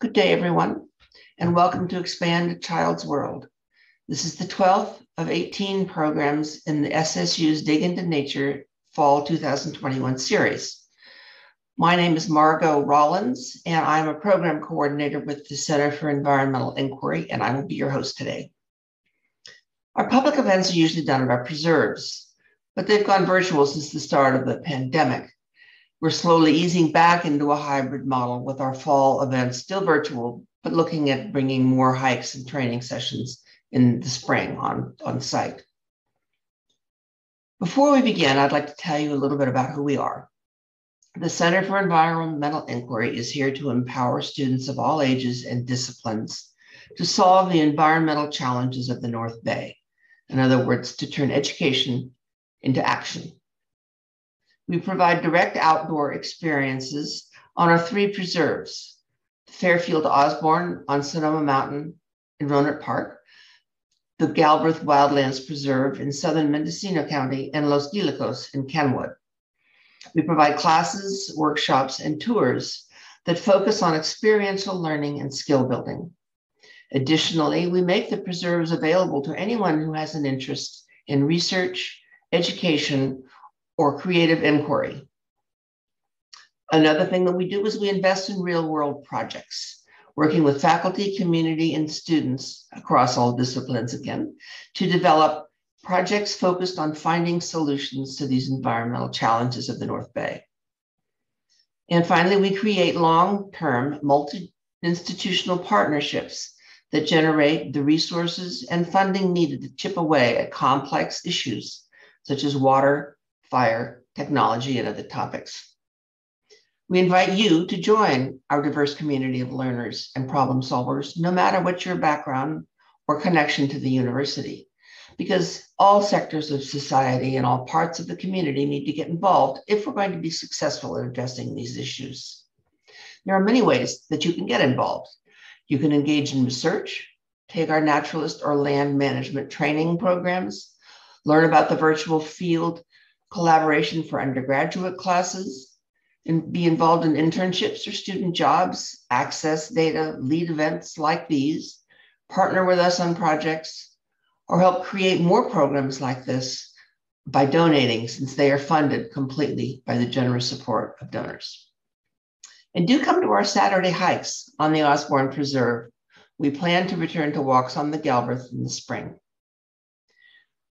Good day, everyone, and welcome to Expand a Child's World. This is the 12th of 18 programs in the SSU's Dig into Nature Fall 2021 series. My name is Margot Rollins, and I'm a program coordinator with the Center for Environmental Inquiry, and I will be your host today. Our public events are usually done at our preserves, but they've gone virtual since the start of the pandemic. We're slowly easing back into a hybrid model with our fall events still virtual, but looking at bringing more hikes and training sessions in the spring on site. Before we begin, I'd like to tell you a little bit about who we are. The Center for Environmental Inquiry is here to empower students of all ages and disciplines to solve the environmental challenges of the North Bay. In other words, to turn education into action. We provide direct outdoor experiences on our three preserves, Fairfield Osborne on Sonoma Mountain in Rohnert Park, the Galbraith Wildlands Preserve in southern Mendocino County, and Los Guilicos in Kenwood. We provide classes, workshops, and tours that focus on experiential learning and skill building. Additionally, we make the preserves available to anyone who has an interest in research, education, or creative inquiry. Another thing that we do is we invest in real-world projects, working with faculty, community, and students across all disciplines again, to develop projects focused on finding solutions to these environmental challenges of the North Bay. And finally, we create long-term multi-institutional partnerships that generate the resources and funding needed to chip away at complex issues such as water, fire, technology, and other topics. We invite you to join our diverse community of learners and problem solvers, no matter what your background or connection to the university, because all sectors of society and all parts of the community need to get involved if we're going to be successful in addressing these issues. There are many ways that you can get involved. You can engage in research, take our naturalist or land management training programs, learn about the virtual field collaboration for undergraduate classes, and be involved in internships or student jobs, access data, lead events like these, partner with us on projects, or help create more programs like this by donating, since they are funded completely by the generous support of donors. And do come to our Saturday hikes on the Osborne Preserve. We plan to return to walks on the Galbraith in the spring.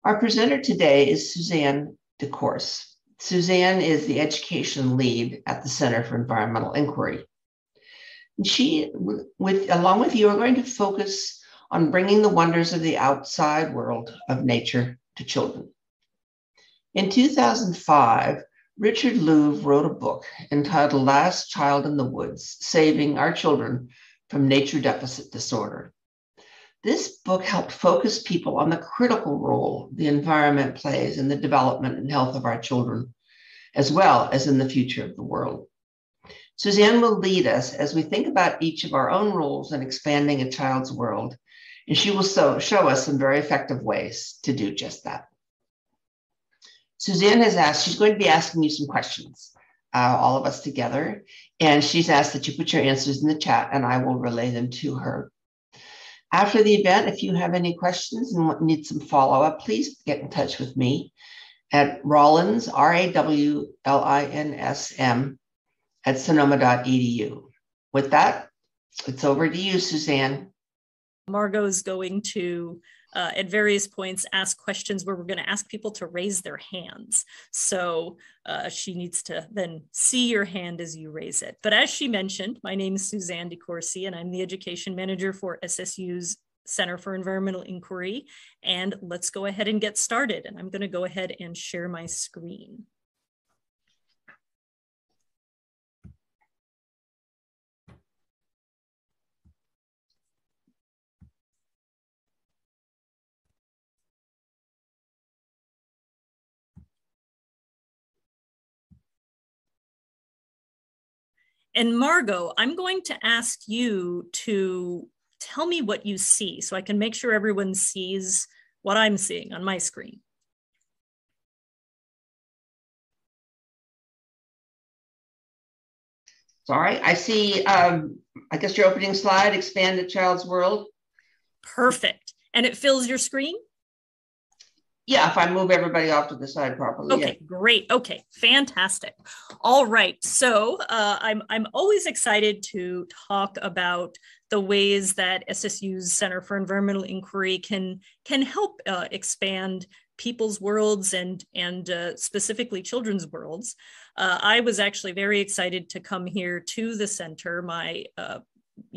Our presenter today is Suzanne DeCourcy. Suzanne is the education lead at the Center for Environmental Inquiry. And she, along with you, are going to focus on bringing the wonders of the outside world of nature to children. In 2005, Richard Louv wrote a book entitled Last Child in the Woods, Saving Our Children from Nature Deficit Disorder. This book helped focus people on the critical role the environment plays in the development and health of our children, as well as in the future of the world. Suzanne will lead us as we think about each of our own roles in expanding a child's world, and she will show us some very effective ways to do just that. Suzanne has asked, she's going to be asking you some questions, all of us together, and she's asked that you put your answers in the chat and I will relay them to her. After the event, if you have any questions and need some follow-up, please get in touch with me at Rollins, rawlinsm@sonoma.edu. With that, it's over to you, Suzanne. Margot is going to, at various points, ask questions where we're going to ask people to raise their hands. So she needs to then see your hand as you raise it. But as she mentioned, my name is Suzanne DeCourcy, and I'm the education manager for SSU's Center for Environmental Inquiry. And let's go ahead and get started. And I'm going to go ahead and share my screen. And Margot, I'm going to ask you to tell me what you see so I can make sure everyone sees what I'm seeing on my screen. Sorry, I see I guess your opening slide, expand the child's world. Perfect. And it fills your screen? Yeah, if I move everybody off to the side properly. Okay, yeah. Great. Okay, fantastic. All right. So I'm always excited to talk about the ways that SSU's Center for Environmental Inquiry can help expand people's worlds and specifically children's worlds. I was actually very excited to come here to the center. I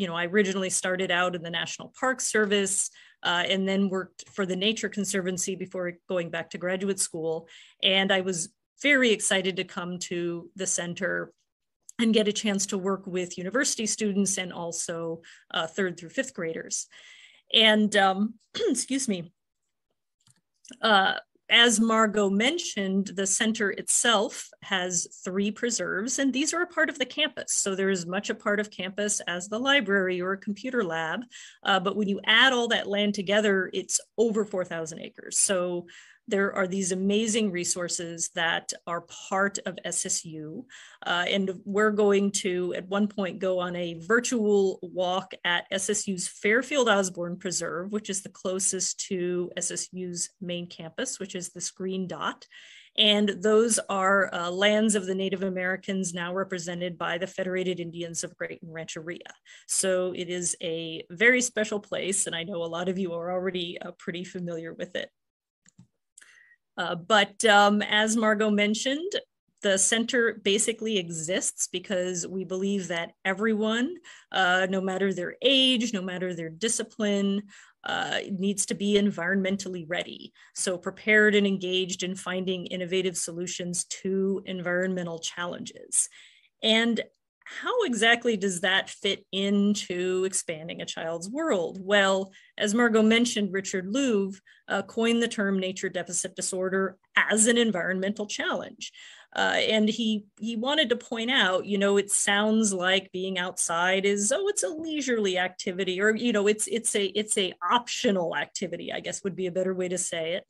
originally started out in the National Park Service and then worked for the Nature Conservancy before going back to graduate school. And I was very excited to come to the center and get a chance to work with university students and also third through fifth graders. And excuse me. As Margot mentioned, the center itself has 3 preserves, and these are a part of the campus. So they're as much a part of campus as the library or a computer lab. But when you add all that land together, it's over 4,000 acres. So there are these amazing resources that are part of SSU. And we're going to, at one point, go on a virtual walk at SSU's Fairfield Osborne Preserve, which is the closest to SSU's main campus, which is this green dot. And those are lands of the Native Americans now represented by the Federated Indians of Great and Rancheria. So it is a very special place, and I know a lot of you are already pretty familiar with it. But as Margot mentioned, the center basically exists because we believe that everyone, no matter their age, no matter their discipline, needs to be environmentally ready. So prepared and engaged in finding innovative solutions to environmental challenges. And how exactly does that fit into expanding a child's world? Well, as Margot mentioned, Richard Louv coined the term nature deficit disorder as an environmental challenge. And he wanted to point out, you know, it sounds like being outside is, oh, it's a leisurely activity, or, you know, it's a optional activity, I guess would be a better way to say it.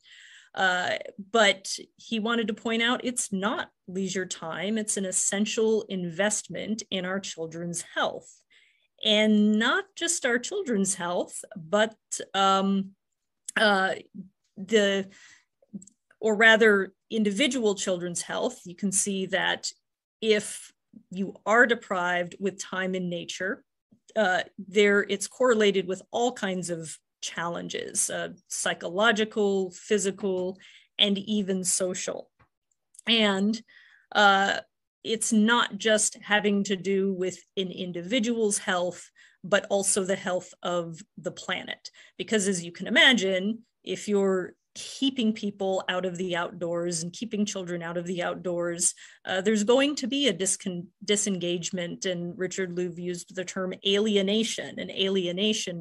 But he wanted to point out it's not leisure time, it's an essential investment in our children's health. And not just our children's health, but individual children's health. You can see that if you are deprived with time in nature, it's correlated with all kinds of challenges, psychological, physical, and even social. And it's not just having to do with an individual's health, but also the health of the planet. Because as you can imagine, if you're keeping people out of the outdoors and keeping children out of the outdoors, there's going to be a disengagement, and Richard Louv used the term alienation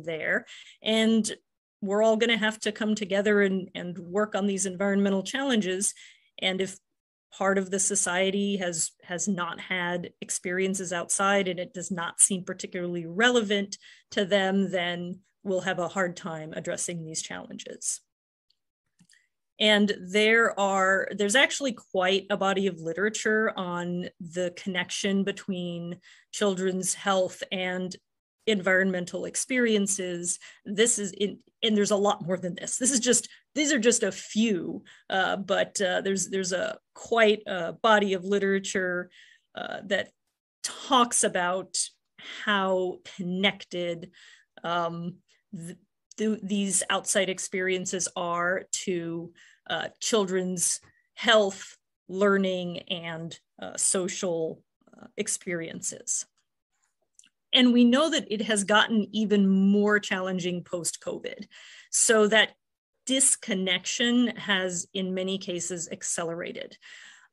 there. And we're all going to have to come together and work on these environmental challenges. And if part of the society has not had experiences outside and it does not seem particularly relevant to them, then we'll have a hard time addressing these challenges. And there's actually quite a body of literature on the connection between children's health and environmental experiences. And there's a lot more than this. These are just a few, but there's a quite a body of literature that talks about how connected these outside experiences are to children's health, learning, and social experiences. And we know that it has gotten even more challenging post-COVID. So that disconnection has, in many cases, accelerated.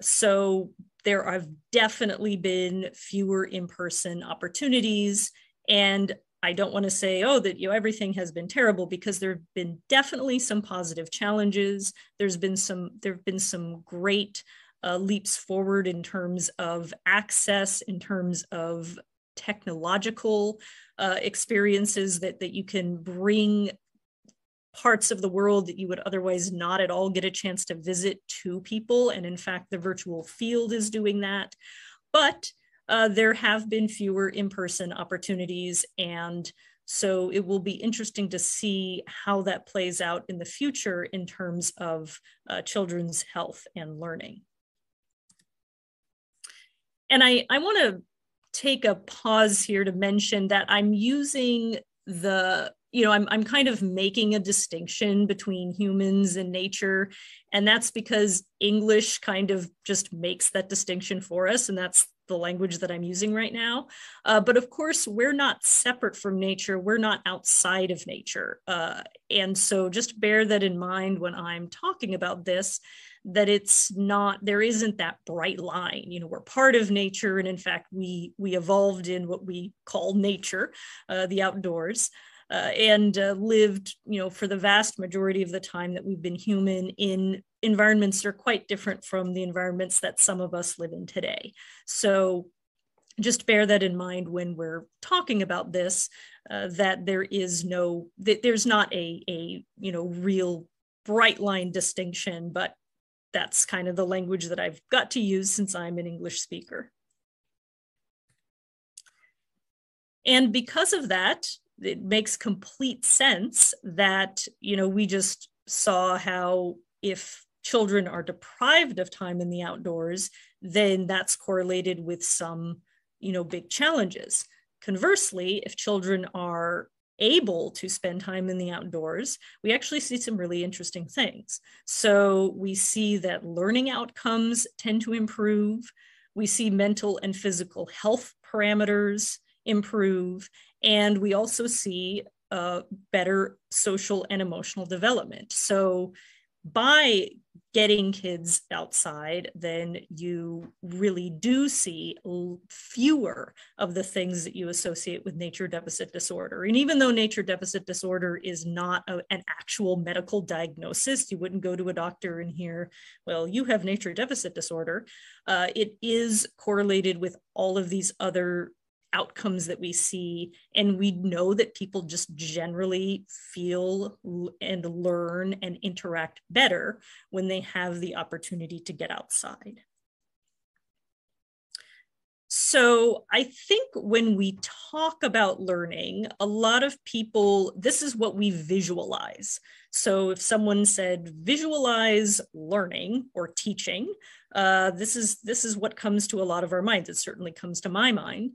So there have definitely been fewer in-person opportunities, and I don't want to say, oh, that, you know, everything has been terrible, because there have been definitely some positive challenges. There have been some great leaps forward in terms of access, in terms of technological experiences that you can bring parts of the world that you would otherwise not at all get a chance to visit to people. And in fact, the virtual field is doing that. But there have been fewer in-person opportunities, and so it will be interesting to see how that plays out in the future in terms of children's health and learning. And I want to take a pause here to mention that I'm using the, I'm kind of making a distinction between humans and nature, and that's because English kind of just makes that distinction for us, and that's the language that I'm using right now. But of course, we're not separate from nature. We're not outside of nature. And so just bear that in mind when I'm talking about this, that it's not, there isn't that bright line. We're part of nature. And in fact, we evolved in what we call nature, the outdoors, and lived, for the vast majority of the time that we've been human in environments that are quite different from the environments that some of us live in today. So just bear that in mind when we're talking about this, that there is no, that there's not a real bright line distinction, but that's kind of the language that I've got to use since I'm an English speaker. And because of that, it makes complete sense that, we just saw how if children are deprived of time in the outdoors, then that's correlated with some, big challenges. Conversely, if children are able to spend time in the outdoors, we actually see some really interesting things. So we see that learning outcomes tend to improve. We see mental and physical health parameters improve. And we also see better social and emotional development. So by getting kids outside, then you really do see fewer of the things that you associate with nature deficit disorder. And even though nature deficit disorder is not an actual medical diagnosis, you wouldn't go to a doctor and hear, well, you have nature deficit disorder, it is correlated with all of these other outcomes that we see, and we know that people just generally feel and learn and interact better when they have the opportunity to get outside. So I think when we talk about learning, a lot of people, this is what we visualize. So if someone said, visualize learning or teaching, this is what comes to a lot of our minds. It certainly comes to my mind.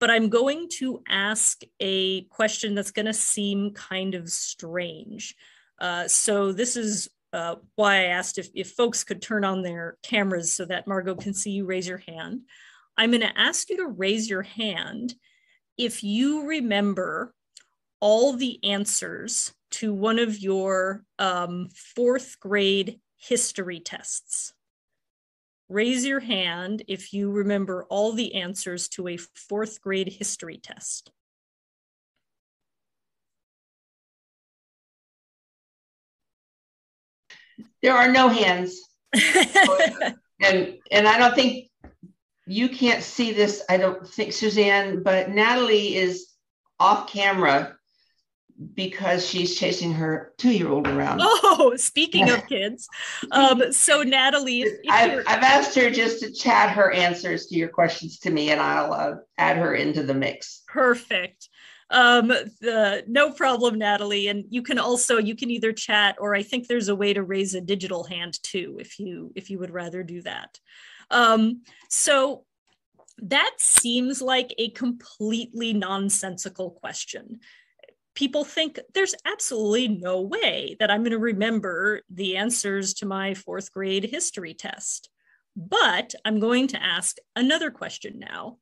But I'm going to ask a question that's going to seem kind of strange. So this is why I asked if folks could turn on their cameras so that Margot can see you raise your hand. I'm going to ask you to raise your hand if you remember all the answers to one of your 4th grade history tests. Raise your hand if you remember all the answers to a 4th grade history test. There are no hands. and I don't think, you can't see this, I don't think, Suzanne, but Natalie is off camera because she's chasing her 2-year-old around. Oh, speaking of kids. So Natalie, I've asked her just to chat her answers to your questions to me, and I'll add her into the mix. Perfect. No problem, Natalie. And you can also, you can either chat, or I think there's a way to raise a digital hand too, if you would rather do that. So that seems like a completely nonsensical question. People think there's absolutely no way that I'm going to remember the answers to my 4th grade history test. But I'm going to ask another question now.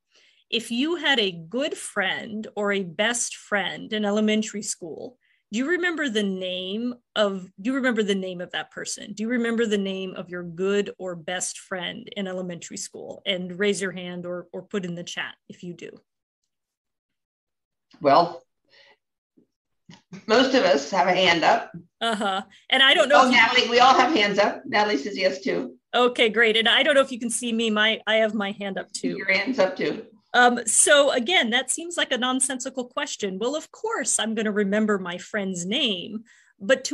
If you had a good friend or a best friend in elementary school, do you remember the name of, that person? Do you remember the name of your good or best friend in elementary school? And raise your hand or put in the chat if you do. Well, most of us have a hand up. And I don't know. Oh, Natalie, we all have hands up. Natalie says yes too. Okay, great. And I don't know if you can see me. I have my hand up too. Your hand's up too. So again, that seems like a nonsensical question. Well, of course, I'm going to remember my friend's name, but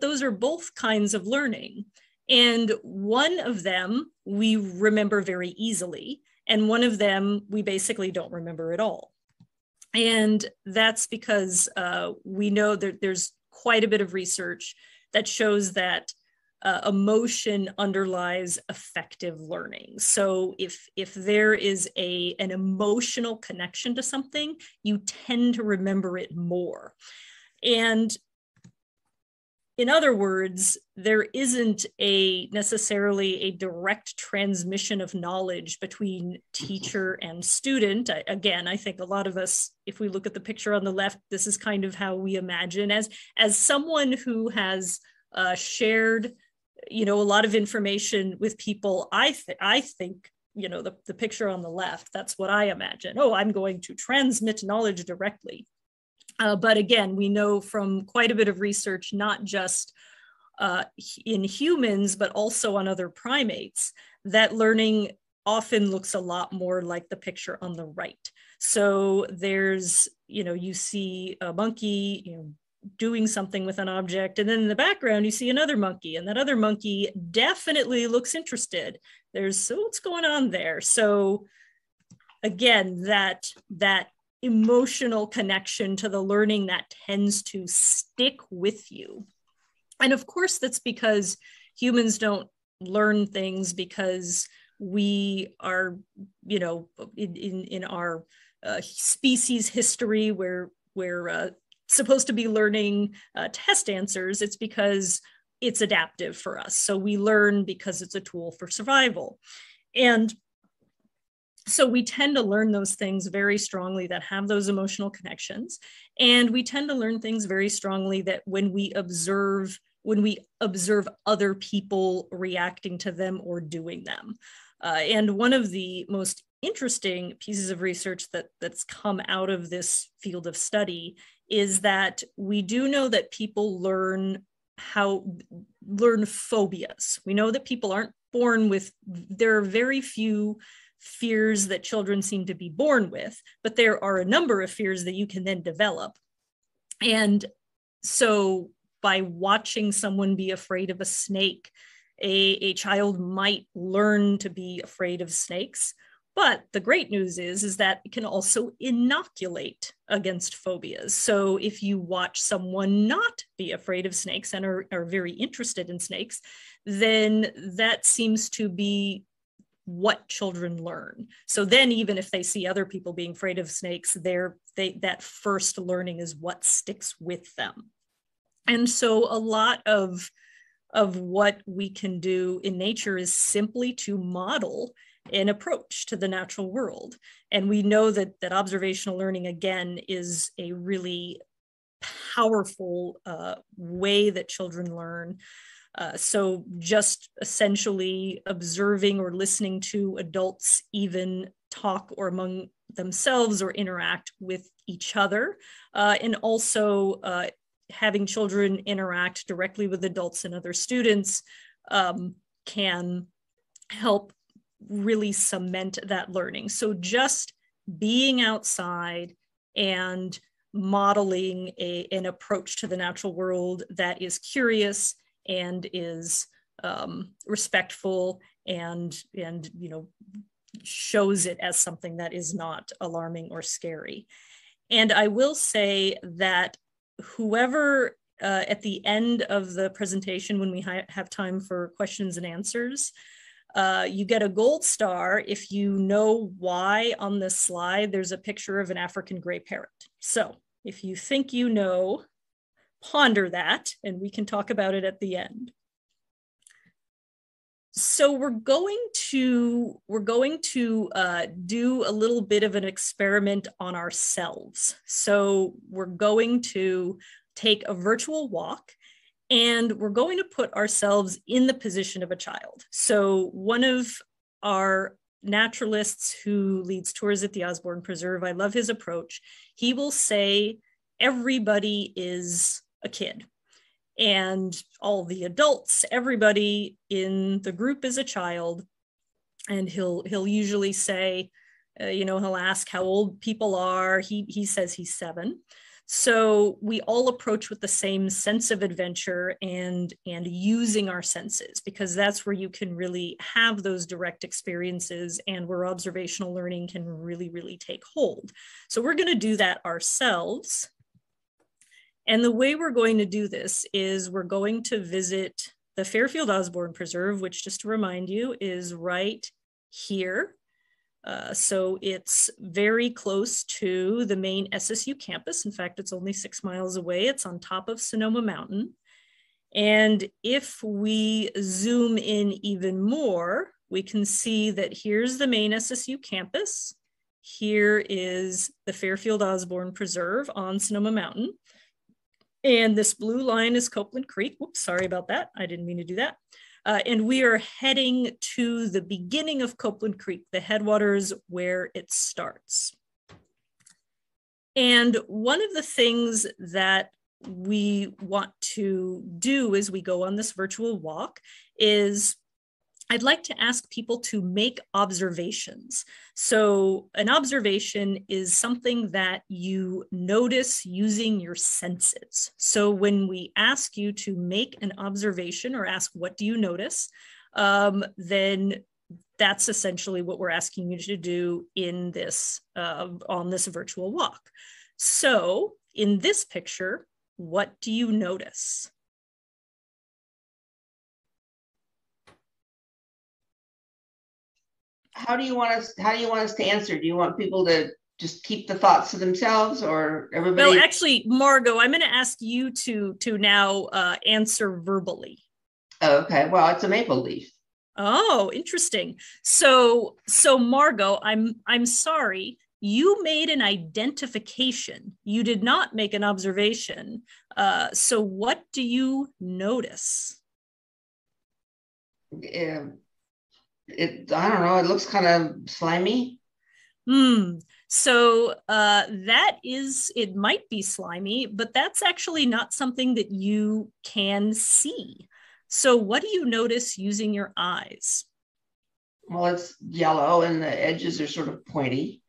those are both kinds of learning, and one of them we remember very easily, And one of them we basically don't remember at all. And that's because we know that there's quite a bit of research that shows that emotion underlies effective learning. So if there is an emotional connection to something, you tend to remember it more. And in other words, there isn't necessarily a direct transmission of knowledge between teacher and student. Again, I think a lot of us, if we look at the picture on the left, this is kind of how we imagine as someone who has shared a lot of information with people, I think, the picture on the left, that's what I imagine. Oh, I'm going to transmit knowledge directly. But again, we know from quite a bit of research, not just in humans, but also on other primates, that learning often looks a lot more like the picture on the right. So there's, you see a monkey, doing something with an object. And then in the background, you see another monkey, and that other monkey definitely looks interested. So what's going on there? So again, that emotional connection to the learning that tends to stick with you. And of course, that's because humans don't learn things because we are, in our species history, where we're supposed to be learning test answers. It's because it's adaptive for us. So we learn because it's a tool for survival. And so we tend to learn those things very strongly that have those emotional connections. And we tend to learn things very strongly that when we observe other people reacting to them or doing them. And one of the most interesting pieces of research that's come out of this field of study is that we do know that people learn phobias. We know that people aren't born with, there are very few fears that children seem to be born with, but there are a number of fears that you can then develop. And so by watching someone be afraid of a snake, a child might learn to be afraid of snakes. But the great news is that it can also inoculate against phobias. So if you watch someone not be afraid of snakes and are very interested in snakes, then that seems to be what children learn. So then even if they see other people being afraid of snakes, that first learning is what sticks with them. And so a lot of what we can do in nature is simply to model an approach to the natural world. And we know that observational learning, again, is a really powerful way that children learn. So just essentially observing or listening to adults even talk or among themselves or interact with each other, and also having children interact directly with adults and other students can help really cement that learning. So just being outside and modeling an approach to the natural world that is curious and is respectful and shows it as something that is not alarming or scary. And I will say that whoever at the end of the presentation, when we have time for questions and answers, you get a gold star if you know why on this slide there's a picture of an African gray parrot. So if you think you know, ponder that, and we can talk about it at the end. So we're going to do a little bit of an experiment on ourselves. So we're going to take a virtual walk, and we're going to put ourselves in the position of a child. So one of our naturalists who leads tours at the Osborne Preserve, I love his approach. He will say, everybody is a kid, and all the adults, everybody in the group is a child. And he'll usually say, you know, he'll ask how old people are. He says he's 7. So we all approach with the same sense of adventure and using our senses, because that's where you can really have those direct experiences and where observational learning can really, really take hold. So we're going to do that ourselves. And the way we're going to do this is we're going to visit the Fairfield Osborne Preserve, which, just to remind you, is right here. So it's very close to the main SSU campus. In fact, it's only 6 miles away. It's on top of Sonoma Mountain. And if we zoom in even more, we can see that here's the main SSU campus. Here is the Fairfield Osborne Preserve on Sonoma Mountain. And this blue line is Copeland Creek. Whoops, sorry about that. I didn't mean to do that. And we are heading to the beginning of Copeland Creek, the headwaters where it starts. And one of the things that we want to do as we go on this virtual walk is I'd like to ask people to make observations. So an observation is something that you notice using your senses. So when we ask you to make an observation or ask, what do you notice? Then that's essentially what we're asking you to do in this, on this virtual walk. So in this picture, what do you notice? How do you want us to answer? Do you want people to just keep the thoughts to themselves, or everybody? Well, actually, Margot, I'm going to ask you to now answer verbally. Oh, okay. Well, it's a maple leaf. Oh, interesting. So Margot, I'm sorry. You made an identification. You did not make an observation. So what do you notice? Yeah. I don't know, it looks kind of slimy. So that is, it might be slimy, but that's actually not something that you can see. So what do you notice using your eyes? Well, it's yellow and the edges are sort of pointy.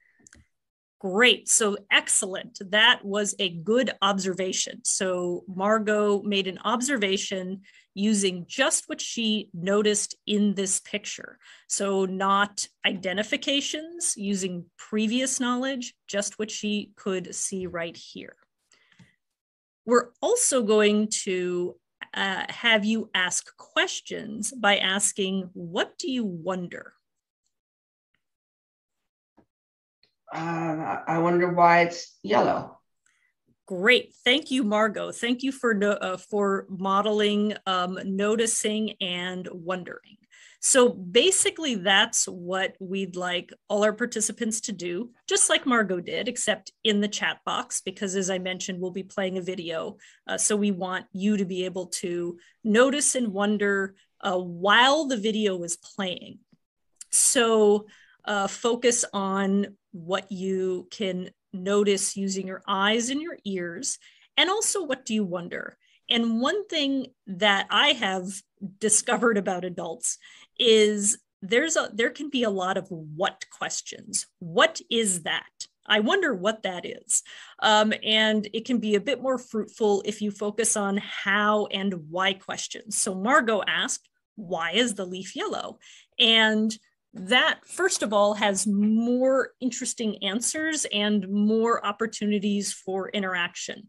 Great. So excellent. That was a good observation. So Margot made an observation using just what she noticed in this picture. So not identifications, using previous knowledge, just what she could see right here. We're also going to have you ask questions by asking, what do you wonder? I wonder why it's yellow. Great. Thank you, Margot. Thank you for modeling, noticing, and wondering. So basically, that's what we'd like all our participants to do, just like Margot did, except in the chat box, because as I mentioned, we'll be playing a video. So we want you to be able to notice and wonder while the video is playing. So focus on what you can notice using your eyes and your ears, and also what do you wonder. And one thing that I have discovered about adults is there can be a lot of what questions. What is that? I wonder what that is. And it can be a bit more fruitful if you focus on how and why questions. So Margot asked, why is the leaf yellow? And that, first of all, has more interesting answers and more opportunities for interaction.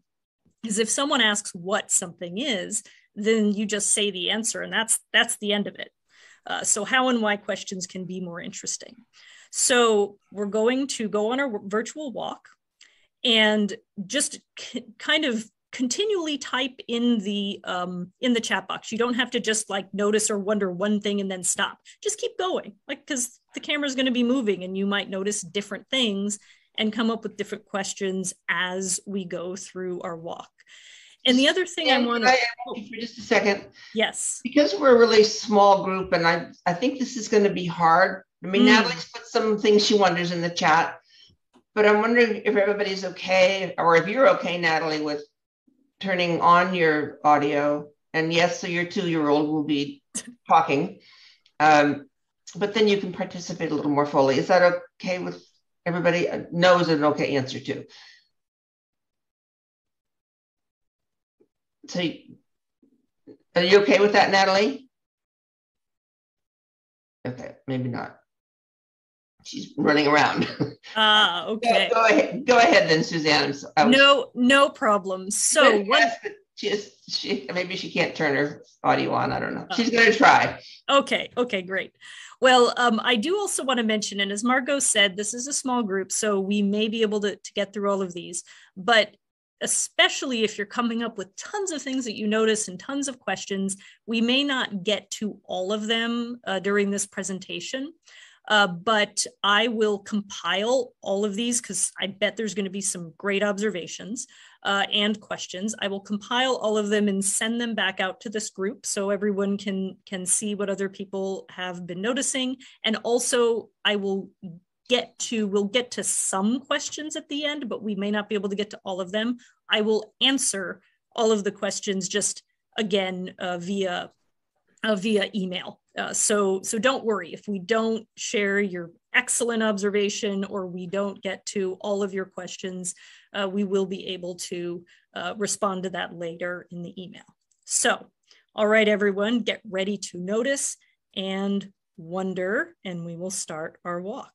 Because if someone asks what something is, then you just say the answer, and that's the end of it. So how and why questions can be more interesting. So we're going to go on our virtual walk and just kind of continually type in the chat box. You don't have to just like notice or wonder one thing and then stop. Just keep going, like, because the camera's going to be moving and you might notice different things and come up with different questions as we go through our walk. And the other thing I want to for just a second. Yes. Because we're a really small group, and I think this is going to be hard. I mean, Natalie's put some things she wonders in the chat, but I'm wondering if everybody's okay, or if you're okay, Natalie, with turning on your audio. And yes, so your 2-year-old will be talking, but then you can participate a little more fully. Is that okay with everybody knows an okay answer to. So are you okay with that, Natalie? Okay, maybe not. She's running around. Okay. Go ahead. Go ahead then, Suzanne. No problem. So what? Maybe she can't turn her audio on. I don't know. She's going to try. Okay. Okay, great. Well, I do also want to mention, and as Margot said, this is a small group, so we may be able to get through all of these, but especially if you're coming up with tons of things that you notice and tons of questions, we may not get to all of them during this presentation, but I will compile all of these because I bet there's going to be some great observations and questions. I will compile all of them and send them back out to this group so everyone can see what other people have been noticing. And also I will we'll get to some questions at the end, but we may not be able to get to all of them. I will answer all of the questions just again via email. So don't worry if we don't share your excellent observation or we don't get to all of your questions, we will be able to respond to that later in the email. So, all right, everyone, get ready to notice and wonder, and we will start our walk.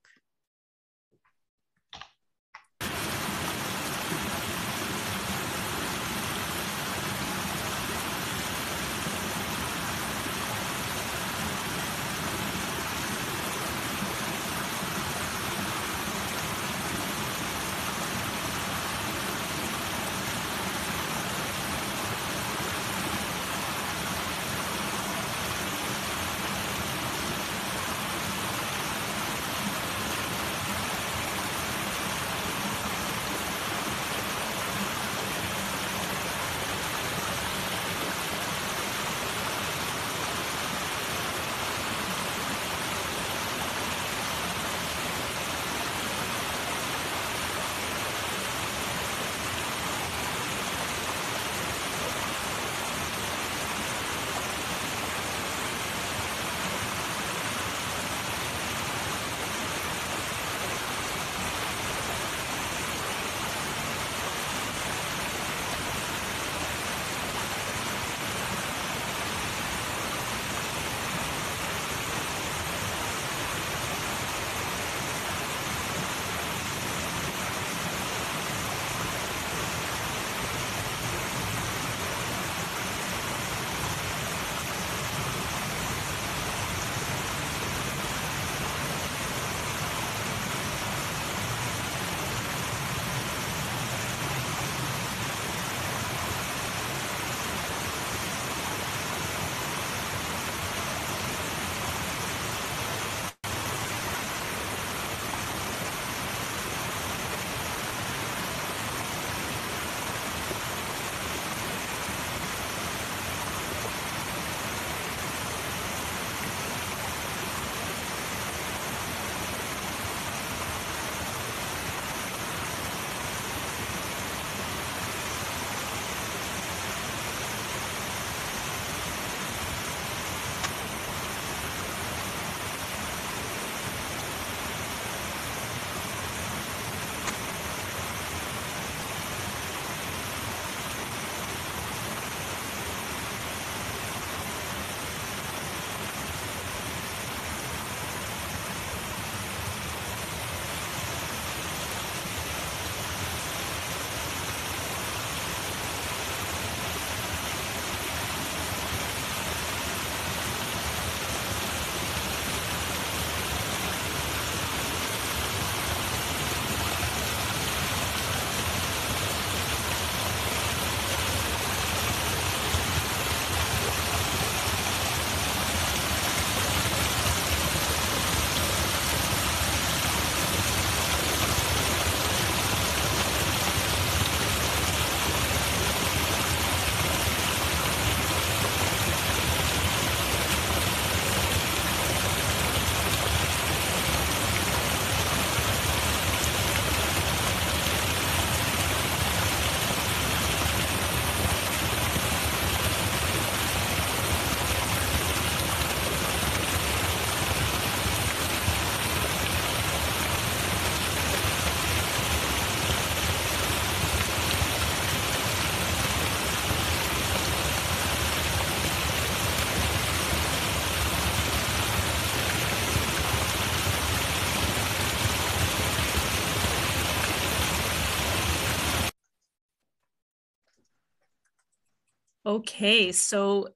Okay, so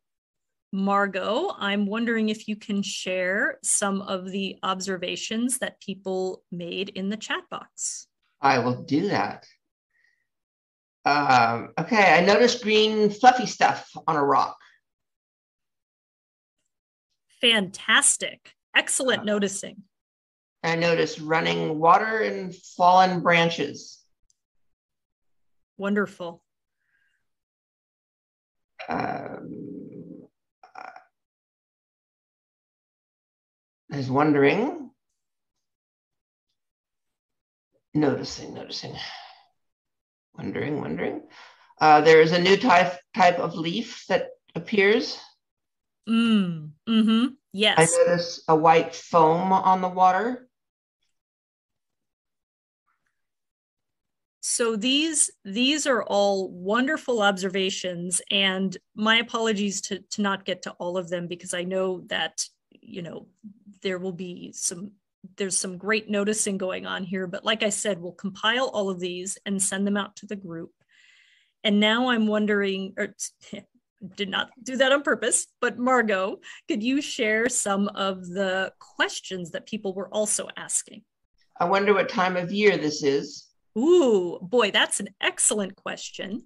Margot, I'm wondering if you can share some of the observations that people made in the chat box. I will do that. Okay, I noticed green fluffy stuff on a rock. Fantastic. Excellent noticing. I noticed running water and fallen branches. Wonderful. I was wondering, wondering. There is a new type of leaf that appears. Yes. I notice a white foam on the water. So these are all wonderful observations, and my apologies to not get to all of them, because I know that, you know, there will be some, there's some great noticing going on here, but like I said, we'll compile all of these and send them out to the group. And now I'm wondering, or did not do that on purpose, but Margot, could you share some of the questions that people were also asking? I wonder what time of year this is. Ooh, boy, that's an excellent question.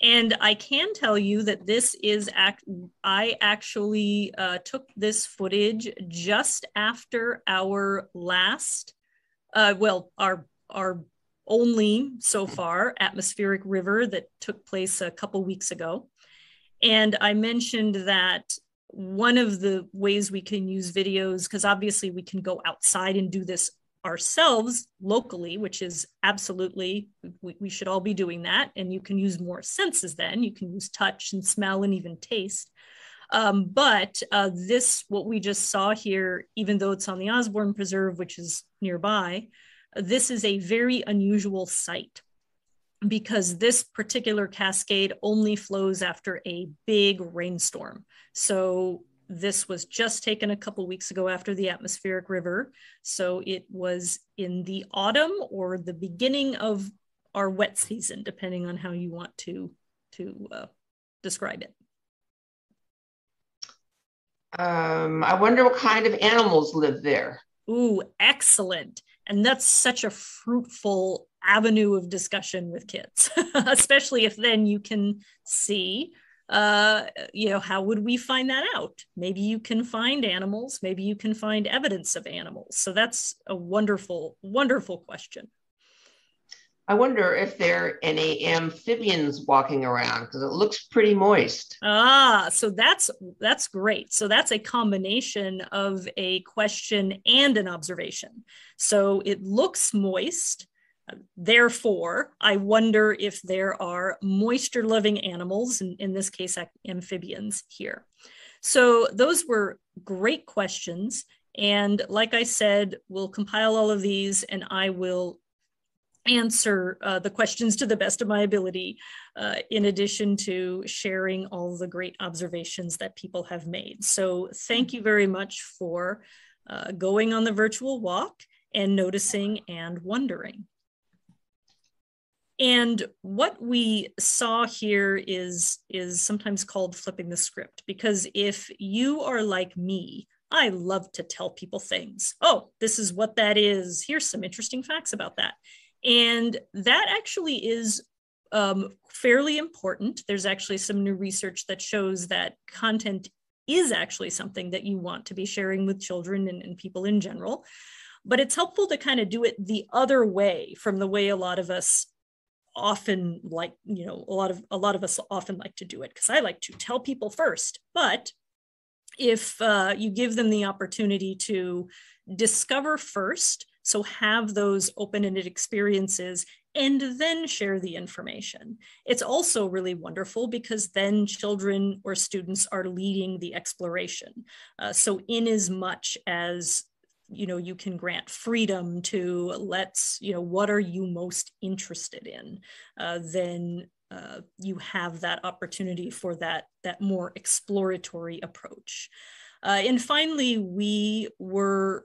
And I can tell you that this is, I actually took this footage just after our last, our only so far atmospheric river that took place a couple weeks ago. And I mentioned that one of the ways we can use videos, because obviously we can go outside and do this ourselves locally, which is absolutely, we should all be doing that. And you can use more senses then. You can use touch and smell and even taste. But this, what we just saw here, even though it's on the Osborne Preserve, which is nearby, this is a very unusual sight, because this particular cascade only flows after a big rainstorm. So this was just taken a couple weeks ago after the atmospheric river. So it was in the autumn or the beginning of our wet season, depending on how you want to describe it. I wonder what kind of animals live there. Ooh, excellent. And that's such a fruitful avenue of discussion with kids, especially if then you can see, you know, how would we find that out? Maybe you can find animals, maybe you can find evidence of animals. So that's a wonderful, wonderful question. I wonder if there are any amphibians walking around, because it looks pretty moist. Ah, so that's great. So that's a combination of a question and an observation. So it looks moist. Therefore, I wonder if there are moisture-loving animals, and in this case, amphibians here. So those were great questions. And like I said, we'll compile all of these and I will answer the questions to the best of my ability, in addition to sharing all the great observations that people have made. So thank you very much for going on the virtual walk and noticing and wondering. And what we saw here is sometimes called flipping the script, because if you are like me, I love to tell people things. Oh, this is what that is. Here's some interesting facts about that. And that actually is fairly important. There's actually some new research that shows that content is actually something that you want to be sharing with children and people in general. But it's helpful to kind of do it the other way from the way a lot of us often like, you know, a lot of us often like to do it, because I like to tell people first. But if you give them the opportunity to discover first, so have those open-ended experiences and then share the information. It's also really wonderful because then children or students are leading the exploration. So in as much as, you know, you can grant freedom to let's, you know, what are you most interested in? Then you have that opportunity for that more exploratory approach. And finally, we were,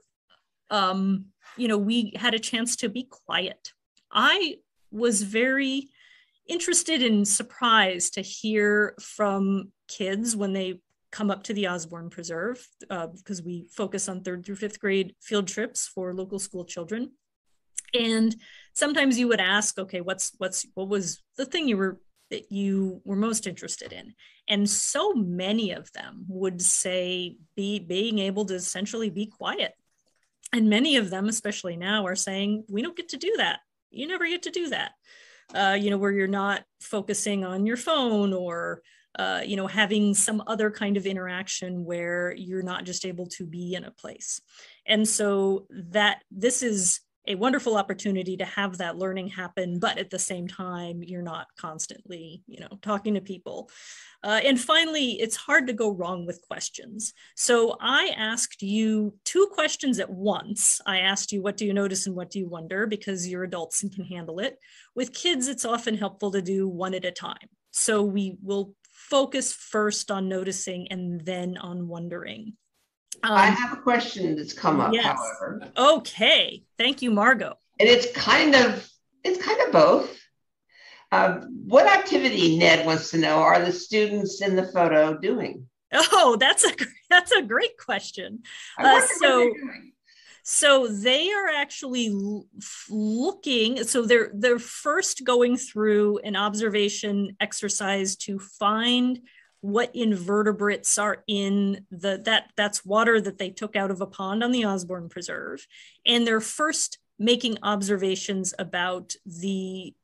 we had a chance to be quiet. I was very interested and surprised to hear from kids when they come up to the Osborne Preserve, because we focus on 3rd through 5th grade field trips for local school children. And sometimes you would ask, okay, what was the thing that you were most interested in? And so many of them would say being able to essentially be quiet. And many of them, especially now, are saying, we don't get to do that. You never get to do that. You know, where you're not focusing on your phone or, you know, having some other kind of interaction where you're not just able to be in a place. And so this is a wonderful opportunity to have that learning happen, but at the same time, you're not constantly, you know, talking to people. And finally, it's hard to go wrong with questions. So I asked you 2 questions at once. I asked you, what do you notice and what do you wonder? Because you're adults and can handle it. With kids, it's often helpful to do one at a time. So we will focus first on noticing and then on wondering. I have a question that's come up, yes. However. Okay, thank you, Margot. And it's kind of both. What activity, Ned wants to know, are the students in the photo doing? Oh, that's a great question. So they are actually looking, so they're first going through an observation exercise to find what invertebrates are in that's water that they took out of a pond on the Osborne Preserve. And they're first making observations about the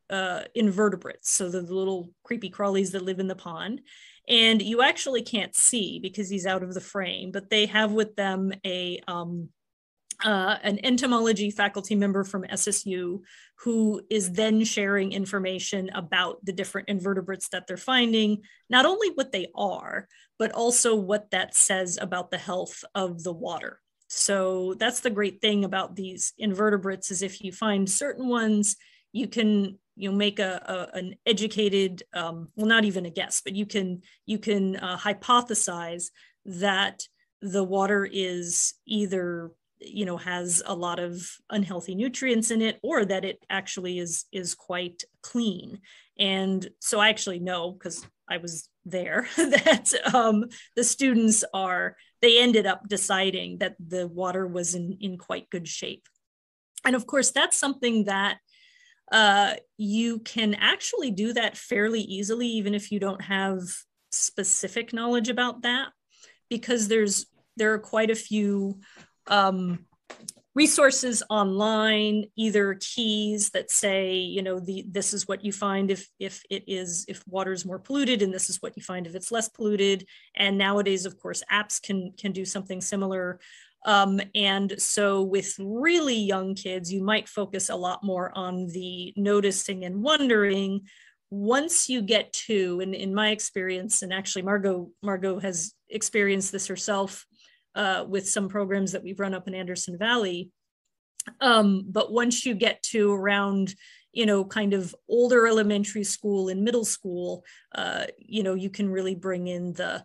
invertebrates. So the little creepy crawlies that live in the pond. And you actually can't see because he's out of the frame, but they have with them an entomology faculty member from SSU who is then sharing information about the different invertebrates that they're finding, not only what they are, but also what that says about the health of the water. So that's the great thing about these invertebrates is if you find certain ones, you can make an educated, well, not even a guess, but you can hypothesize that the water is either has a lot of unhealthy nutrients in it, or that it actually is quite clean. And so I actually know, because I was there, that the students they ended up deciding that the water was in quite good shape. And of course, that's something that you can actually do that fairly easily, even if you don't have specific knowledge about that, because there are quite a few resources online, either keys that say, this is what you find if water's more polluted, and this is what you find if it's less polluted. And nowadays, of course, apps can do something similar. And so with really young kids, you might focus a lot more on the noticing and wondering. Once you get to, and in my experience, and actually Margot has experienced this herself, with some programs that we've run up in Anderson Valley. But once you get to around, kind of older elementary school and middle school, you can really bring in the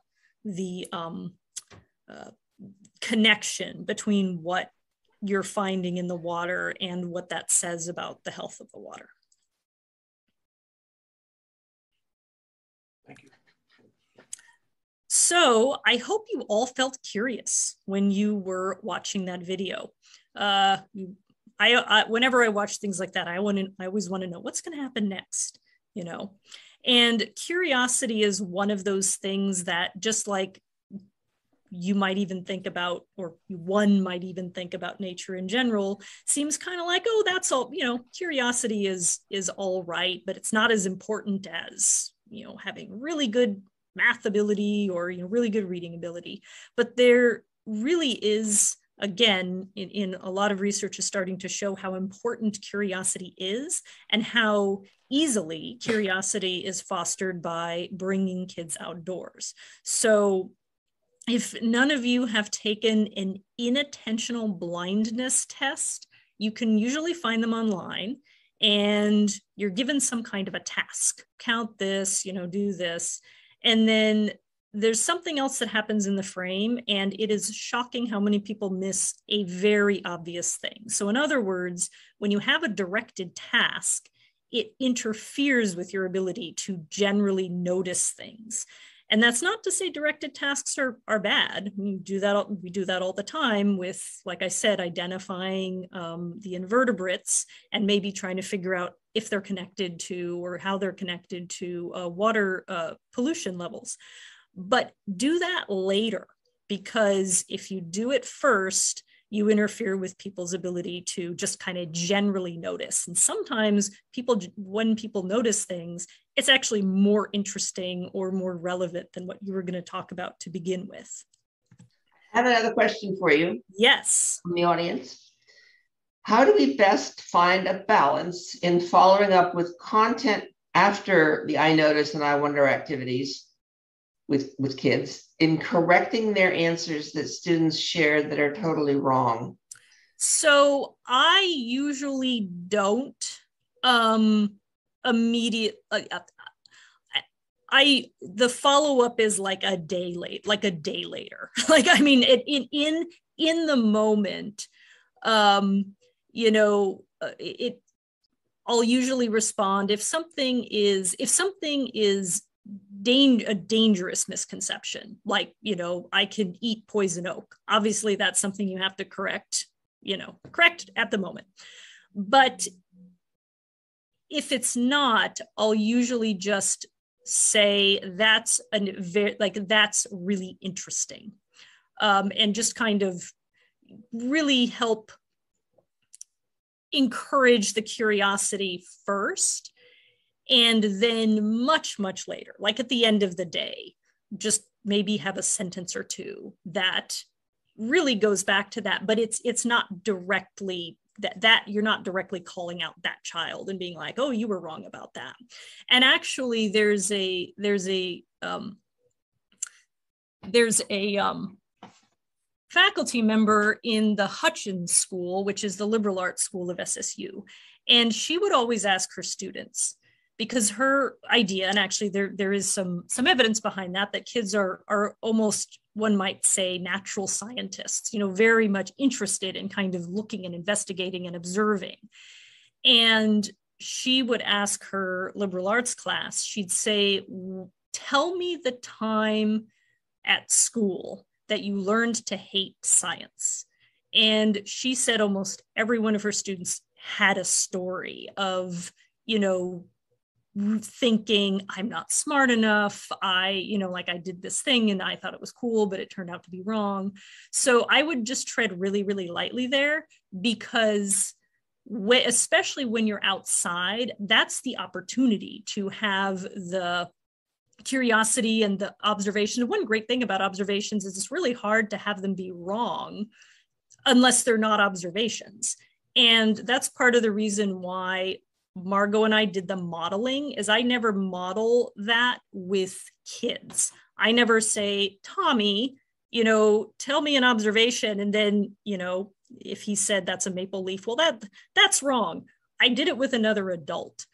connection between what you're finding in the water and what that says about the health of the water. Thank you. So I hope you all felt curious when you were watching that video. Whenever I watch things like that, I always want to know what's going to happen next, And curiosity is one of those things that, just like you might even think about, or one might even think about nature in general, seems kind of like, oh, that's all, curiosity is all right, but it's not as important as, having really good math ability or really good reading ability. But there really is, again, in a lot of research is starting to show how important curiosity is and how easily curiosity is fostered by bringing kids outdoors. So if none of you have taken an inattentional blindness test, you can usually find them online, and you're given some kind of a task. Count this, do this. And then there's something else that happens in the frame, and it is shocking how many people miss a very obvious thing. So in other words, when you have a directed task, it interferes with your ability to generally notice things. And that's not to say directed tasks are bad. We do that all the time with, like I said, identifying the invertebrates and maybe trying to figure out if they're connected to or how they're connected to water pollution levels. But do that later, because if you do it first, you interfere with people's ability to just kind of generally notice. And sometimes people, when people notice things, it's actually more interesting or more relevant than what you were going to talk about to begin with. I have another question for you. Yes. From the audience. How do we best find a balance in following up with content after the I notice and I wonder activities with kids in correcting their answers that students share that are totally wrong? So I usually don't immediately. The follow-up is like a day late, like a day later. Like, I mean, in the moment, you know, I'll usually respond if something is a dangerous misconception, like, you know, I can eat poison oak. Obviously, that's something you have to correct at the moment. But if it's not, I'll usually just say that's really interesting, and just kind of really help encourage the curiosity first. And then much, much later, like at the end of the day, just maybe have a sentence or two that really goes back to that, but it's not directly that you're not directly calling out that child and being like, oh, you were wrong about that. And actually there's a faculty member in the Hutchins School, which is the liberal arts school of SSU. And she would always ask her students, because her idea, and actually there is some evidence behind that kids are almost, one might say, natural scientists, you know, very much interested in kind of looking and investigating and observing. And she would ask her liberal arts class, she'd say, tell me the time at school that you learned to hate science. And she said almost every one of her students had a story of, you know, thinking, I'm not smart enough. I did this thing and I thought it was cool, but it turned out to be wrong. So I would just tread really, really lightly there, because especially when you're outside, that's the opportunity to have the curiosity and the observation. One great thing about observations is it's really hard to have them be wrong unless they're not observations. And that's part of the reason why Margot and I did the modeling, is I never model that with kids. I never say, Tommy, you know, tell me an observation. And then, you know, if he said that's a maple leaf, well, that's wrong. I did it with another adult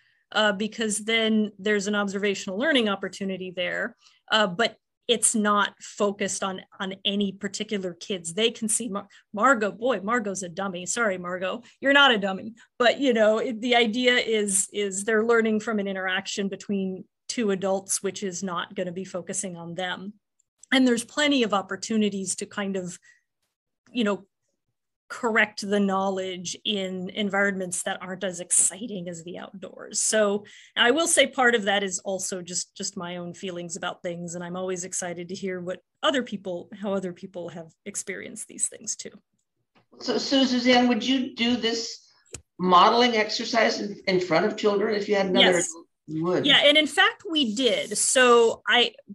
because then there's an observational learning opportunity there, but it's not focused on any particular kids. They can see Margot, boy, Margot's a dummy. Sorry, Margot, you're not a dummy. But, you know, the idea is they're learning from an interaction between two adults, which is not going to be focusing on them. And there's plenty of opportunities to kind of, you know, correct the knowledge in environments that aren't as exciting as the outdoors. So I will say part of that is also just my own feelings about things. And I'm always excited to hear how other people have experienced these things too. So Suzanne, would you do this modeling exercise in front of children if you had another? Yes. Would. Yeah, and in fact, we did. So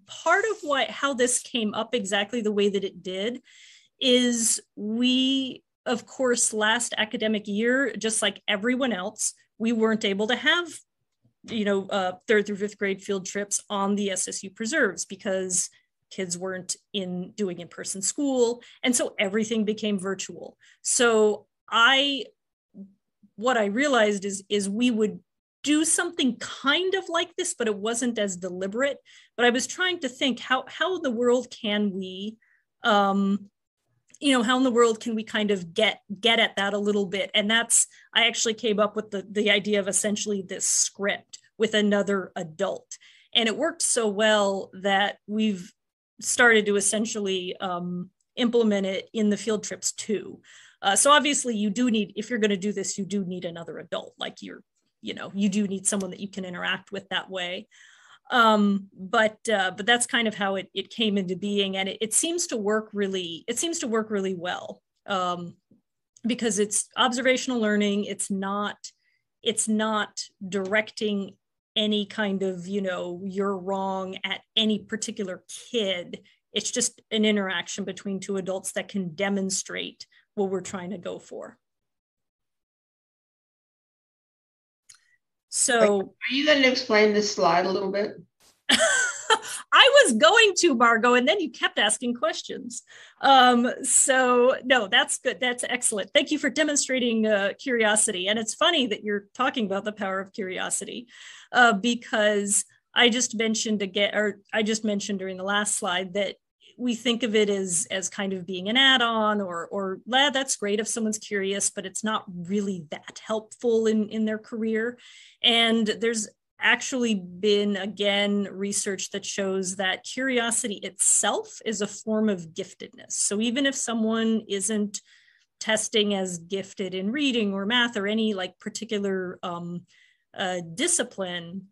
part of how this came up exactly the way that it did is we, of course, last academic year, just like everyone else, we weren't able to have, you know, third through fifth grade field trips on the SSU preserves because kids weren't doing in-person school. And so everything became virtual. So what I realized is we would do something kind of like this, but it wasn't as deliberate. But I was trying to think how in the world can we you know, how in the world can we kind of get at that a little bit? And that's, I actually came up with the idea of essentially this script with another adult. And it worked so well that we've started to essentially implement it in the field trips too. So obviously you do need, if you're going to do this, you do need another adult, like you're, you know, you do need someone that you can interact with that way. But that's kind of how it came into being. And it seems to work really well, because it's observational learning. It's not directing any kind of, you know, you're wrong at any particular kid. It's just an interaction between two adults that can demonstrate what we're trying to go for. So are you going to explain this slide a little bit? I was going to, Margot, and then you kept asking questions. So no, that's good. That's excellent. Thank you for demonstrating curiosity. And it's funny that you're talking about the power of curiosity, because I just mentioned during the last slide that we think of it as kind of being an add-on or that's great if someone's curious, but it's not really that helpful in their career. And there's actually been, again, research that shows that curiosity itself is a form of giftedness. So even if someone isn't testing as gifted in reading or math or any like particular discipline,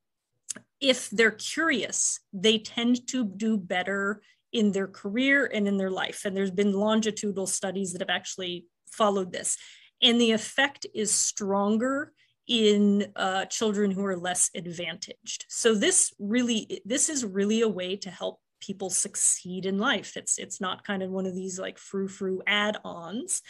if they're curious, they tend to do better in their career and in their life. And there's been longitudinal studies that have actually followed this. And the effect is stronger in children who are less advantaged. So this is really a way to help people succeed in life. It's not kind of one of these like frou-frou add-ons.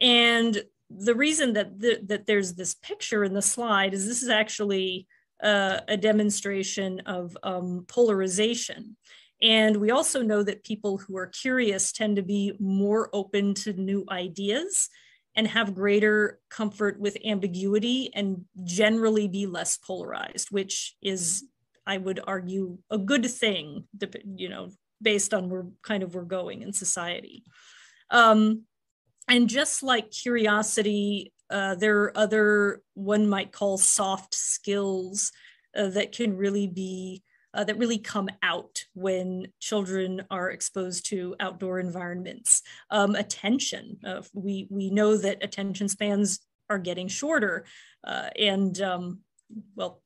And the reason that that there's this picture in the slide is this is actually a demonstration of polarization. And we also know that people who are curious tend to be more open to new ideas and have greater comfort with ambiguity and generally be less polarized, which is, I would argue, a good thing, you know, based on where kind of we're going in society. And just like curiosity, there are other, one might call soft skills that can really be that really come out when children are exposed to outdoor environments. Attention, we know that attention spans are getting shorter, and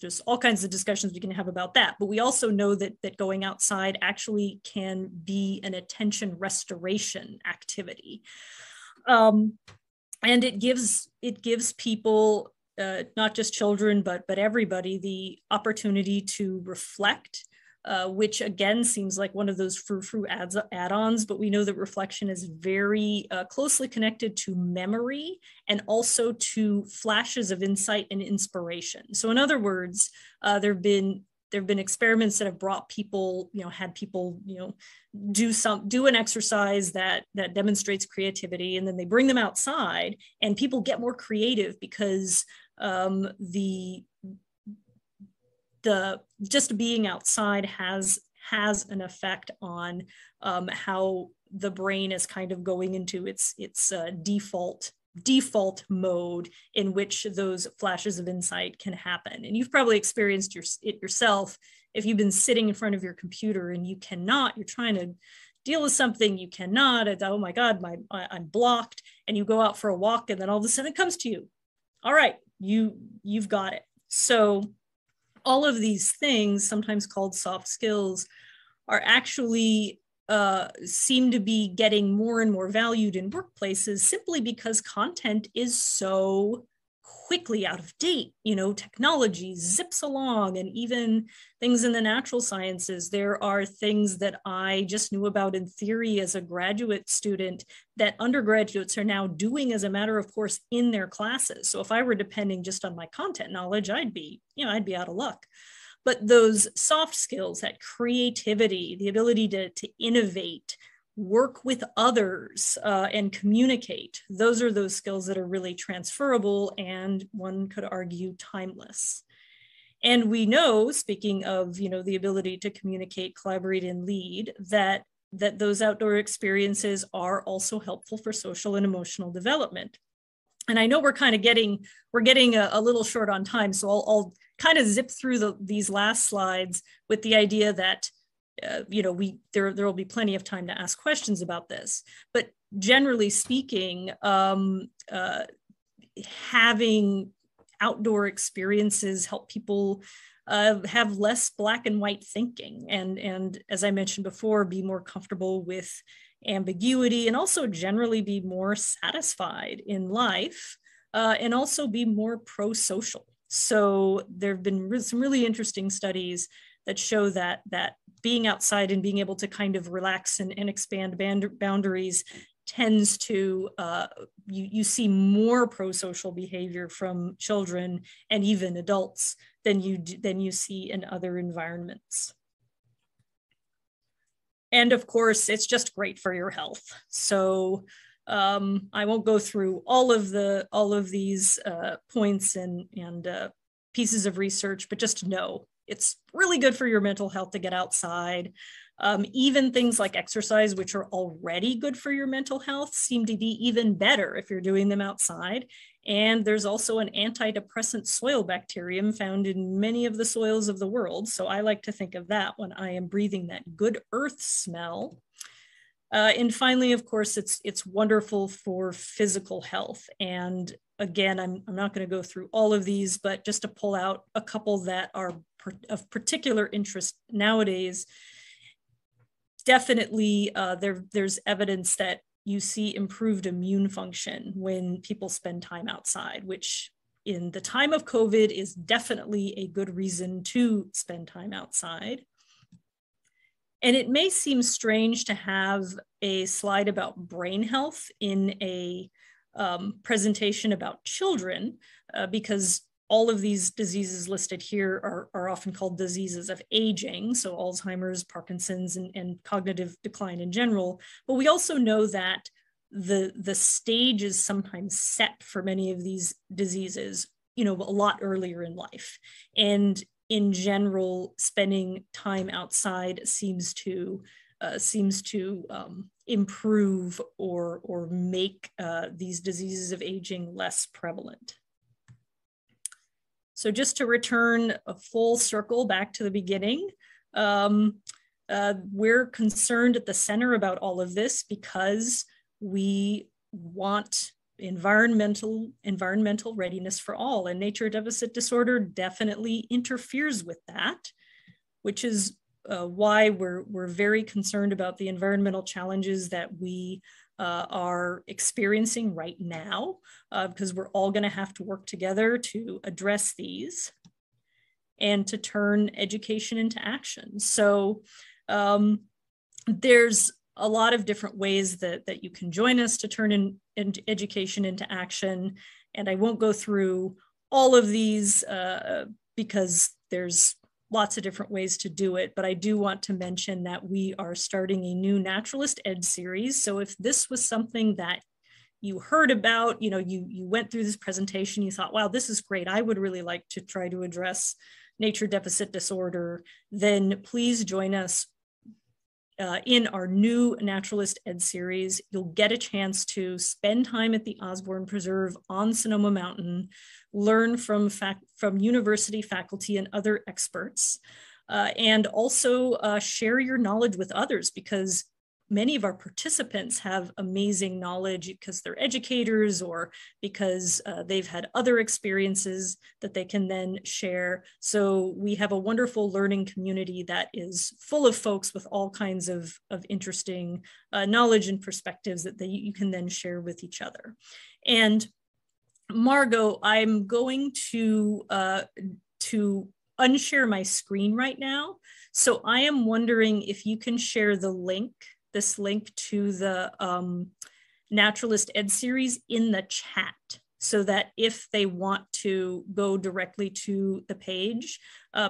there's all kinds of discussions we can have about that, but we also know that going outside actually can be an attention restoration activity. And it gives people, not just children, but everybody, the opportunity to reflect, which again seems like one of those frou-frou add-ons, but we know that reflection is very closely connected to memory and also to flashes of insight and inspiration. So in other words, there have been experiments that have brought people, you know, had people, you know, do an exercise that demonstrates creativity, and then they bring them outside and people get more creative because the just being outside has an effect on how the brain is kind of going into its default mode, in which those flashes of insight can happen. And you've probably experienced it yourself. If you've been sitting in front of your computer and you cannot, you're trying to deal with something, you cannot, it's, oh my God, I'm blocked. And you go out for a walk and then all of a sudden it comes to you. All right, you've got it. So all of these things, sometimes called soft skills, are actually seem to be getting more and more valued in workplaces simply because content is so quickly out of date. You know, technology zips along, and even things in the natural sciences, there are things that I just knew about in theory as a graduate student that undergraduates are now doing as a matter of course in their classes. So if I were depending just on my content knowledge, I'd be out of luck. But those soft skills, that creativity, the ability to innovate, work with others, and communicate, those are those skills that are really transferable and, one could argue, timeless. And we know, speaking of, you know, the ability to communicate, collaborate, and lead, that that those outdoor experiences are also helpful for social and emotional development. And I know we're kind of getting a little short on time, so I'll kind of zip through these last slides with the idea that there will be plenty of time to ask questions about this. But generally speaking, having outdoor experiences help people have less black and white thinking, and as I mentioned before, be more comfortable with ambiguity, and also generally be more satisfied in life, and also be more pro-social. So there have been some really interesting studies that show that being outside and being able to kind of relax and expand boundaries tends to, you see more pro-social behavior from children and even adults than you see in other environments. And of course, it's just great for your health. So I won't go through all of these points and pieces of research, but just know it's really good for your mental health to get outside. Even things like exercise, which are already good for your mental health, seem to be even better if you're doing them outside. And there's also an antidepressant soil bacterium found in many of the soils of the world. So I like to think of that when I am breathing that good earth smell. And finally, of course, it's wonderful for physical health. And again, I'm not going to go through all of these, but just to pull out a couple that are of particular interest nowadays. Definitely, there's evidence that you see improved immune function when people spend time outside, which in the time of COVID is definitely a good reason to spend time outside. And it may seem strange to have a slide about brain health in a presentation about children, because all of these diseases listed here are often called diseases of aging, so Alzheimer's, Parkinson's, and cognitive decline in general. But we also know that the stage is sometimes set for many of these diseases, a lot earlier in life. And in general, spending time outside seems to improve or make these diseases of aging less prevalent. So just to return a full circle back to the beginning, we're concerned at the center about all of this because we want environmental readiness for all, and nature deficit disorder definitely interferes with that, which is why we're very concerned about the environmental challenges that we are experiencing right now, because we're all going to have to work together to address these and to turn education into action. So there's a lot of different ways that you can join us to turn in education into action. And I won't go through all of these because there's lots of different ways to do it, but I do want to mention that we are starting a new Naturalist Ed series. So if this was something that you heard about, you went through this presentation, you thought, wow, this is great, I would really like to try to address nature deficit disorder, then please join us in our new Naturalist Ed series. You'll get a chance to spend time at the Osborne Preserve on Sonoma Mountain, learn from university faculty and other experts, and also share your knowledge with others, because many of our participants have amazing knowledge because they're educators or because they've had other experiences that they can then share. So we have a wonderful learning community that is full of folks with all kinds of interesting knowledge and perspectives that you can then share with each other. And Margot, I'm going to unshare my screen right now. So I am wondering if you can share this link to the Naturalist Ed series in the chat, so that if they want to go directly to the page,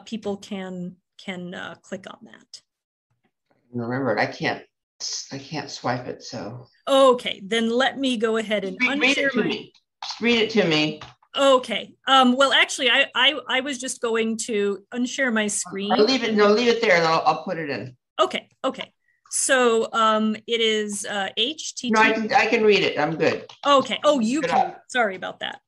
people can click on that. Remember, I can't swipe it, so. Okay, then let me go ahead and unshare my. Just read it to me. Okay. Well, actually, I was just going to unshare my screen. Leave it there, and I'll put it in. Okay. So it is HTTP. No, I can read it. I'm good. Okay. Oh, you can. Sorry about that.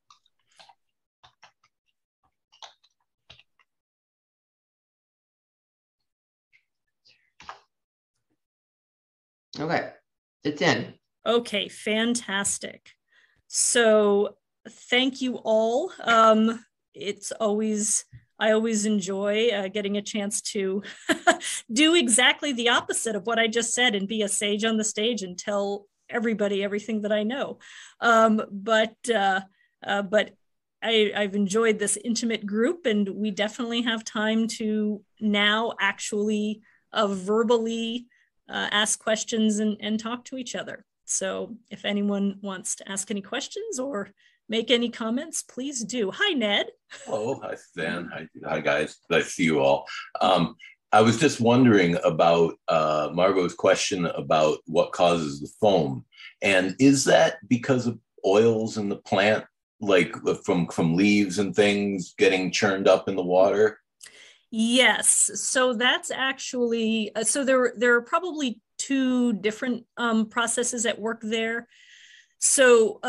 Okay, it's in. Okay, fantastic. So thank you all. It's always, I always enjoy getting a chance to do exactly the opposite of what I just said and be a sage on the stage and tell everybody everything that I know. But I've enjoyed this intimate group, and we definitely have time to now actually verbally ask questions and talk to each other. So if anyone wants to ask any questions or make any comments, please do. Hi, Ned. Oh, hi, Suzanne. Hi, guys. Nice to see you all. I was just wondering about Margot's question about what causes the foam. And is that because of oils in the plant, like from leaves and things getting churned up in the water? Yes, so that's actually, so there are probably two different processes at work there. So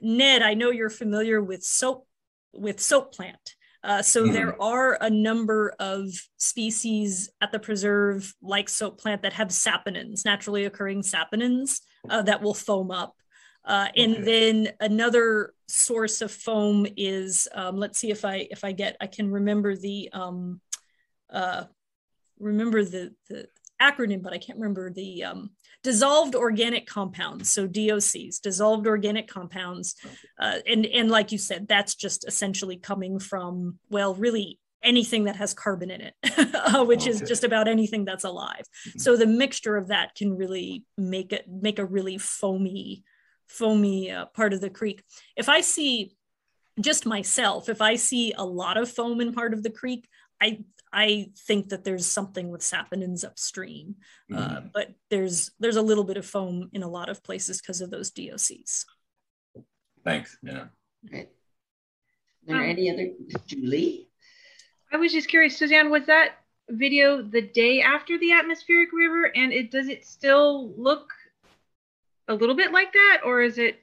Ned, I know you're familiar with soap plant. So there are a number of species at the preserve like soap plant that have saponins, naturally occurring saponins that will foam up. And then another source of foam is, let's see I can remember the, remember the acronym, but I can't remember the dissolved organic compounds. So DOCs, dissolved organic compounds. And like you said, that's just essentially coming from, well, really anything that has carbon in it, which is just about anything that's alive. So the mixture of that can really make it, make a really foamy part of the creek. If I see just myself, if I see a lot of foam in part of the creek, I think that there's something with saponins upstream, but there's a little bit of foam in a lot of places because of those DOCs. Thanks. Yeah. Okay. Are there any other, Julie? I was just curious, Suzanne, was that video the day after the atmospheric river, and does it still look a little bit like that, or is it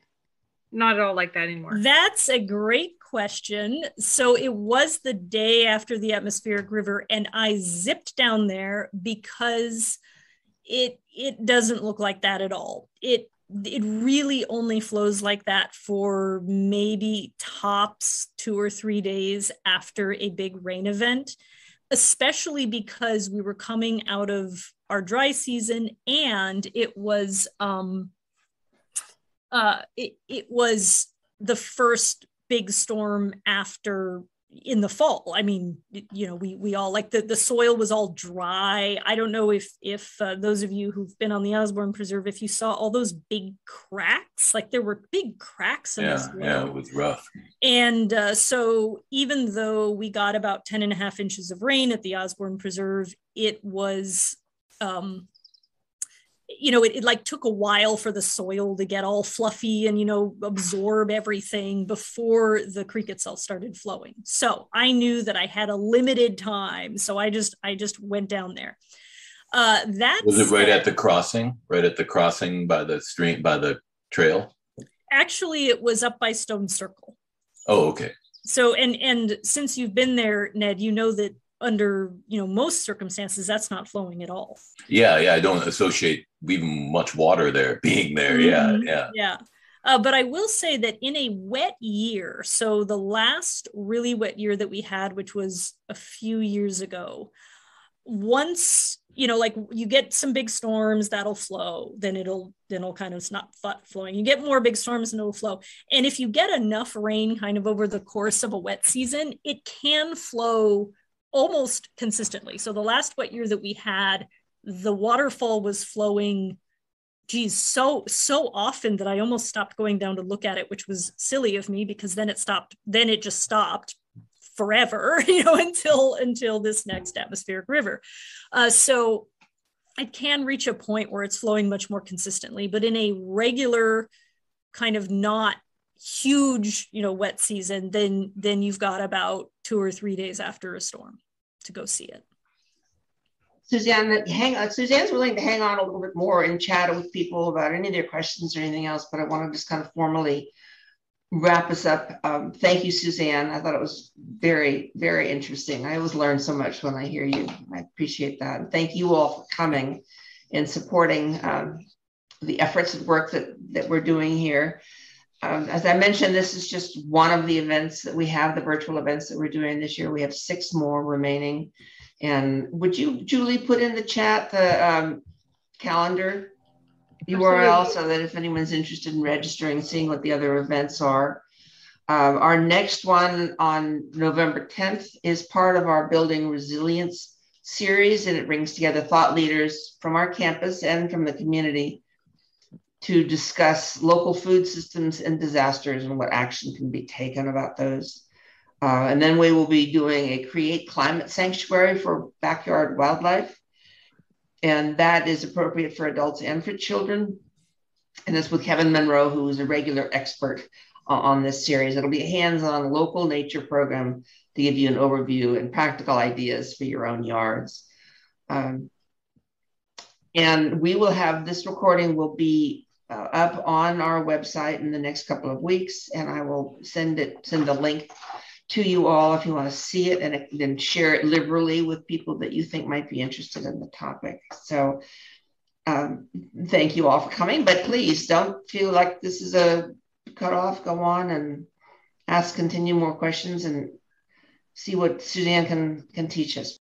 not at all like that anymore? That's a great question. So it was the day after the atmospheric river, and I zipped down there because it doesn't look like that at all. It really only flows like that for maybe tops 2 or 3 days after a big rain event, especially because we were coming out of our dry season, and it was it was the first big storm after in the fall. I mean, you know, we all, like, the soil was all dry. I don't know if those of you who've been on the Osborne Preserve, if you saw all those big cracks, like there were big cracks in the soil. Yeah, it was rough. And so even though we got about 10.5 inches of rain at the Osborne Preserve, it was, you know, it like took a while for the soil to get all fluffy and, you know, absorb everything before the creek itself started flowing. So I knew that I had a limited time. So I just went down there. Was it right at the crossing? Right at the crossing by the stream, by the trail? Actually, it was up by Stone Circle. Oh, okay. So, and since you've been there, Ned, you know that under, you know, most circumstances, that's not flowing at all. Yeah, I don't associate even much water there being there. Yeah. But I will say that in a wet year, so the last really wet year that we had, which was a few years ago, once, you know, like you get some big storms, that'll flow, then it'll kind of stop flowing. You get more big storms and it'll flow. And if you get enough rain kind of over the course of a wet season, it can flow almost consistently. So the last wet year that we had, the waterfall was flowing, geez, so often that I almost stopped going down to look at it, which was silly of me, because then it stopped. Then it just stopped forever, you know, until this next atmospheric river. So it can reach a point where it's flowing much more consistently, but in a regular kind of not huge, you know, wet season, then you've got about 2 or 3 days after a storm to go see it. Suzanne's willing to hang on a little bit more and chat with people about any of their questions or anything else, but I want to just kind of formally wrap us up. Thank you, Suzanne. I thought it was very, very interesting. I always learn so much when I hear you. I appreciate that. And thank you all for coming and supporting the efforts and work that we're doing here. As I mentioned, this is just one of the events that we have, the virtual events that we're doing this year. We have 6 more remaining. And would you, Julie, put in the chat the calendar URL so that if anyone's interested in registering, seeing what the other events are. Our next one on November 10th is part of our Building Resilience series, and it brings together thought leaders from our campus and from the community to discuss local food systems and disasters and what action can be taken about those. And then we will be doing a Create Climate Sanctuary for backyard wildlife. And that is appropriate for adults and for children. And it's with Kevin Monroe, who is a regular expert on this series. It'll be a hands-on local nature program to give you an overview and practical ideas for your own yards. And we will have this recording will be up on our website in the next couple of weeks. And I will send a link to you all if you want to see it, and then share it liberally with people that you think might be interested in the topic. So thank you all for coming, but please don't feel like this is a cutoff. Go on and continue more questions and see what Suzanne can teach us.